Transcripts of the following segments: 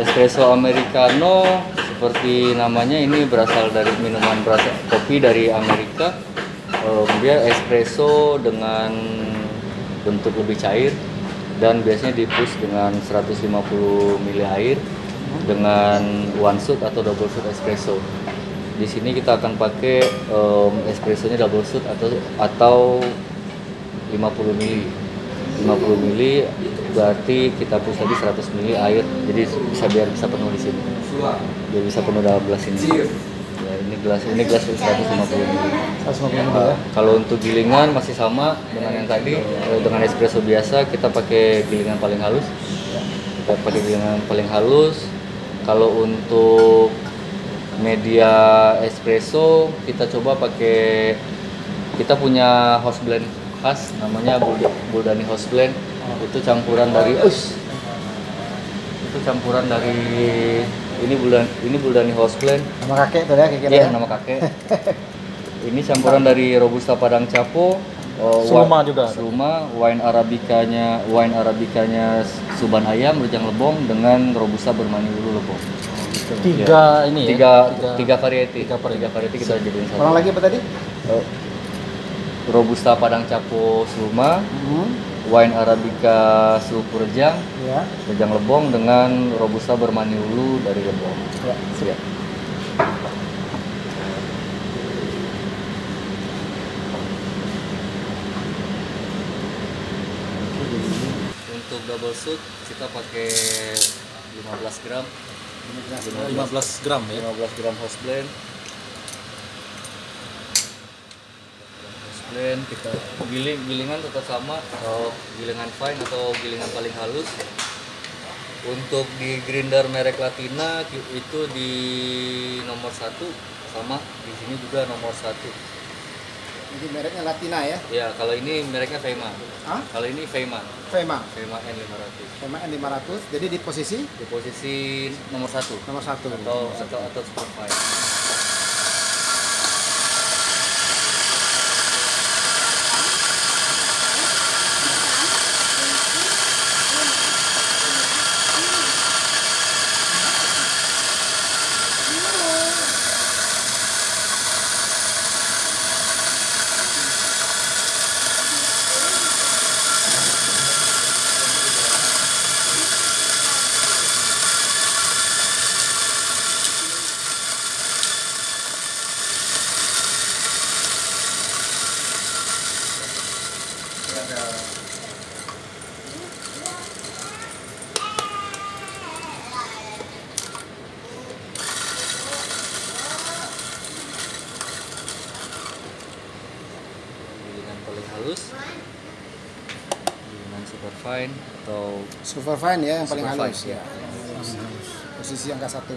Espresso Americano, seperti namanya ini berasal dari minuman kopi dari Amerika. Dia espresso dengan bentuk lebih cair dan biasanya dipush dengan 150 ml air dengan one shot atau double shot espresso. Di sini kita akan pakai espressonya double shot atau 50 ml. 50 ml berarti kita push lagi 100 ml air, jadi bisa biar bisa penuh di sini. Biar bisa penuh dalam gelas ini. Ya, ini gelas 150 ml. Kalau untuk gilingan masih sama dengan yang tadi. Dengan espresso biasa kita pakai gilingan paling halus. Kalau untuk media espresso kita coba pakai, kita punya house blend khas namanya Buldani House Blend. Itu campuran dari ini Buldani House Blend. Nama kakek tuh ya, kira-kira. Iya, nama kakek. Ini campuran dari Robusta Padang Capo, Seluma juga. Seluma, wine arabikanya Suban Ayam Rejang Lebong dengan Robusta Bermaniulu Lebong. Tiga variety kita jadiin satu. Mana lagi apa tadi? Robusta Padang Capo Seluma, wine Arabica Selupu Rejang, Rejang Lebong dengan Robusta Bermaniulu dari Lebong. Ya, siap. Untuk double shot kita pakai 15 gram house blend. Kita gilingan tetap sama, gilingan fine atau gilingan paling halus. Untuk di grinder merek Latina itu di nomor 1, sama di sini juga nomor 1. Ini mereknya Latina ya? Ya, kalau ini mereknya Fema. Hah? Kalau ini Fema. Fema N500. Fema N500. Jadi di posisi? Di posisi nomor 1. Atau super fine. Dengan super fine atau super fine ya, yang paling halus ya. Posisi angka 1. Ya.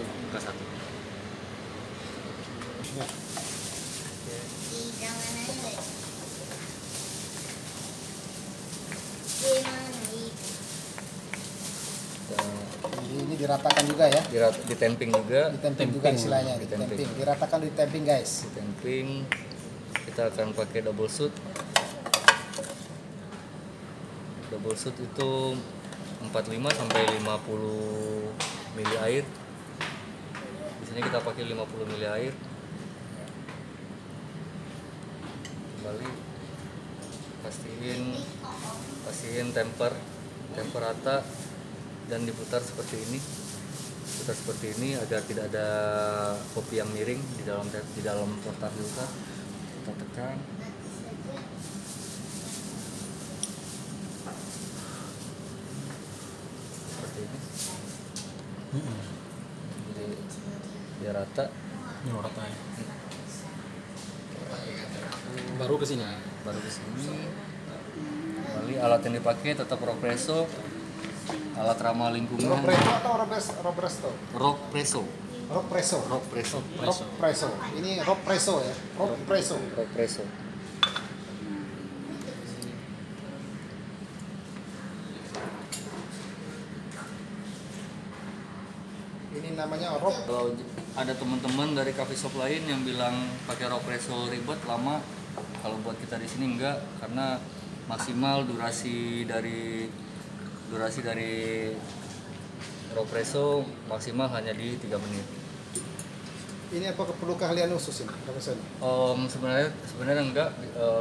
Ini diratakan juga ya. Ditemping juga. Ditemping. Diratakan, ditemping guys. Kita akan pakai double shot. Double shot itu 45 sampai 50 ml air. Di sini kita pakai 50 ml air. Kembali pastiin temper rata dan diputar seperti ini. Agar tidak ada kopi yang miring di dalam kotak filter. Kita tekan. Biar rata. Ini rata ya. Baru kesini. Kembali alat yang dipakai tetap Ropresso. Alat ramah lingkungan. Ropresso atau Ropresso? Ropresso. Ini Ropresso ya. Ropresso. Ini namanya Rop. Kalau ada teman-teman dari coffee shop lain yang bilang pakai Ropresso ribet lama, kalau buat kita di sini enggak, karena maksimal durasi dari Ropresso maksimal hanya di 3 menit. Ini apa perlu keahlian khusus ini? Sebenarnya enggak,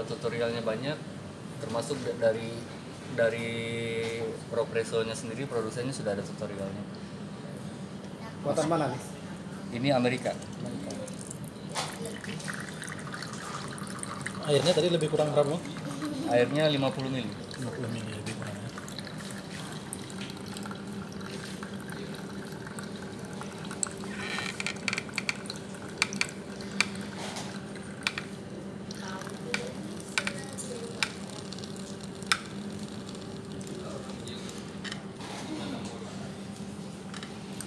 tutorialnya banyak, termasuk dari Ropressonya sendiri, produsennya sudah ada tutorialnya. Buatan mana nih? Ini Amerika. Airnya tadi lebih kurang berapa? Airnya 50 ml. 50 ml lebih kurang.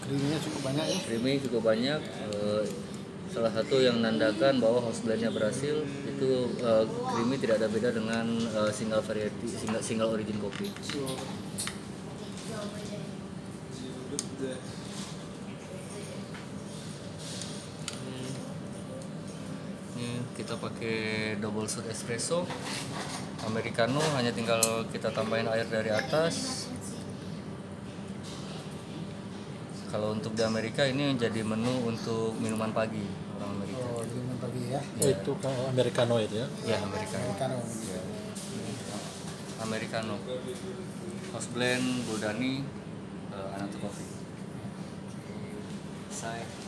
Creamy-nya cukup banyak ya? Creamy cukup banyak. Salah satu yang menandakan bahwa house blend-nya berhasil itu creamy tidak ada beda dengan single variety, single origin kopi. Kita pakai double shot espresso americano, hanya tinggal kita tambahin air dari atas. Kalau untuk di Amerika ini jadi menu untuk minuman pagi orang Amerika. Oh, minuman pagi ya? Yeah. Oh, itu kalau Americano itu ya? Iya, yeah, Americano. Yeah. Americano. House blend, Buldani, Anak Coffee. Saya.